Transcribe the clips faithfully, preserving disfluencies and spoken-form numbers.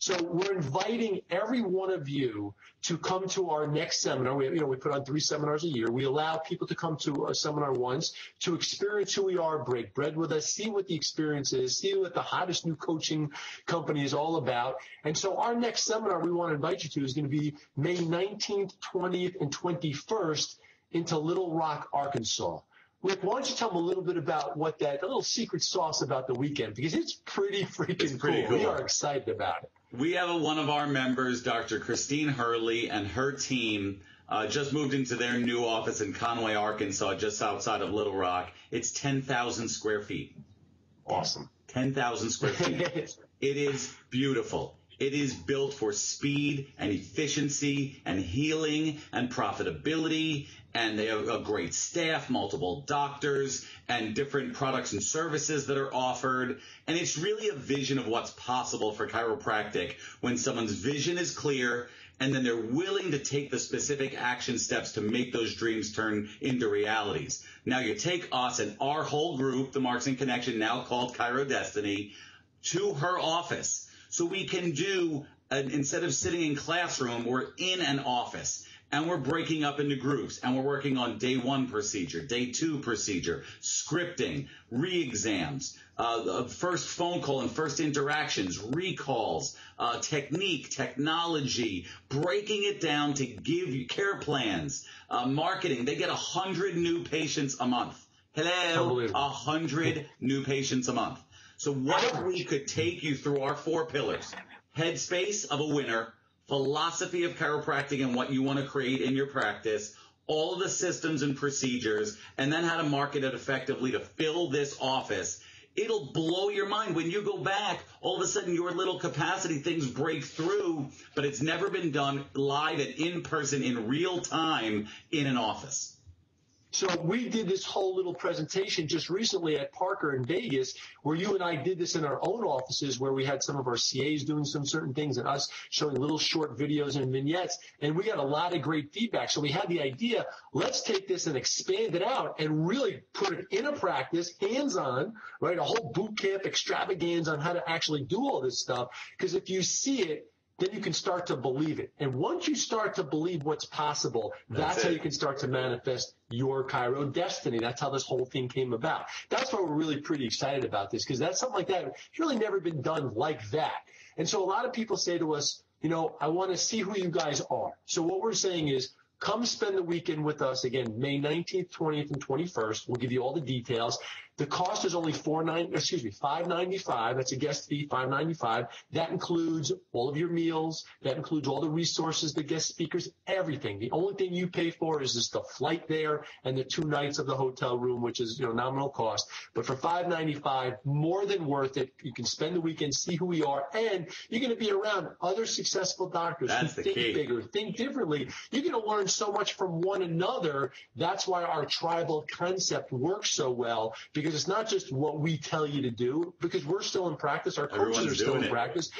So we're inviting every one of you to come to our next seminar. We, you know, we put on three seminars a year. We allow people to come to a seminar once to experience who we are, break bread with us, see what the experience is, see what the hottest new coaching company is all about. And so our next seminar we want to invite you to is going to be May nineteenth, twentieth, and twenty-first into Little Rock, Arkansas. Rick, why don't you tell them a little bit about what that, a little secret sauce about the weekend, because it's pretty freaking it's pretty cool. We are excited about it. We have a, one of our members, Doctor Christine Hurley, and her team uh, just moved into their new office in Conway, Arkansas, just outside of Little Rock. It's ten thousand square feet. Awesome. ten thousand square feet. It is beautiful. It is built for speed and efficiency and healing and profitability, and they have a great staff, multiple doctors, and different products and services that are offered. And it's really a vision of what's possible for chiropractic when someone's vision is clear and then they're willing to take the specific action steps to make those dreams turn into realities. Now you take us and our whole group, the Markson Connection, now called ChiroDestiny, to her office. So we can do, an, instead of sitting in classroom, we're in an office, and we're breaking up into groups, and we're working on day one procedure, day two procedure, scripting, re-exams, uh, the first phone call and first interactions, recalls, uh, technique, technology, breaking it down to give you care plans, uh, marketing. They get one hundred new patients a month. Hello, one hundred new patients a month. So what if we could take you through our four pillars: headspace of a winner, philosophy of chiropractic and what you want to create in your practice, all the systems and procedures, and then how to market it effectively to fill this office. It'll blow your mind. When you go back, all of a sudden your little capacity things break through, but it's never been done live and in person in real time in an office. So we did this whole little presentation just recently at Parker in Vegas, where you and I did this in our own offices, where we had some of our C As doing some certain things and us showing little short videos and vignettes. And we got a lot of great feedback. So we had the idea, let's take this and expand it out and really put it in a practice, hands-on, right? A whole boot camp extravaganza on how to actually do all this stuff. Because if you see it, then you can start to believe it. And once you start to believe what's possible, that's, that's how you can start to manifest your Chiro Destiny. That's how this whole thing came about. That's why we're really pretty excited about this, because that's something like that. It's really never been done like that. And so a lot of people say to us, you know, I want to see who you guys are. So what we're saying is, come spend the weekend with us again, May nineteenth, twentieth, and twenty-first. We'll give you all the details. The cost is only four ninety, excuse me, five ninety-five. That's a guest fee, five ninety-five. That includes all of your meals. That includes all the resources, the guest speakers, everything. The only thing you pay for is just the flight there and the two nights of the hotel room, which is, you know, nominal cost. But for five ninety-five, more than worth it. You can spend the weekend, see who we are, and you're going to be around other successful doctors That's who think key. bigger, think differently. You're going to learn so much from one another. That's why our tribal concept works so well, because it's not just what we tell you to do, because we're still in practice. Our coaches Everyone's are still in it. practice.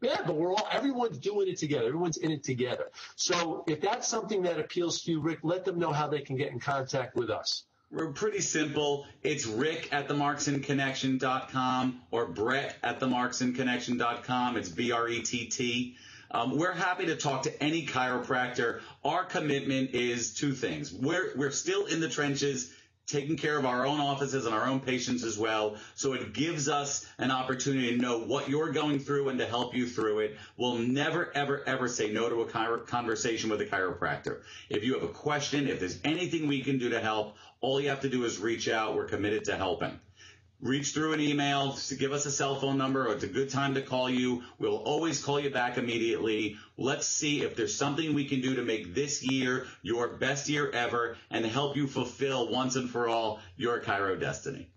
Yeah, but we're all, everyone's doing it together. Everyone's in it together. So if that's something that appeals to you, Rick, let them know how they can get in contact with us. We're pretty simple. It's Rick at the markson connection dot com or Brett at the markson connection dot com. It's B R E T T. Um, we're happy to talk to any chiropractor. Our commitment is two things. We're, we're still in the trenches, taking care of our own offices and our own patients as well. So it gives us an opportunity to know what you're going through and to help you through it. We'll never, ever, ever say no to a chiro- conversation with a chiropractor. If you have a question, if there's anything we can do to help, all you have to do is reach out. We're committed to helping. Reach through an email, to give us a cell phone number, or it's a good time to call you. We'll always call you back immediately. Let's see if there's something we can do to make this year your best year ever and help you fulfill once and for all your Chiro Destiny.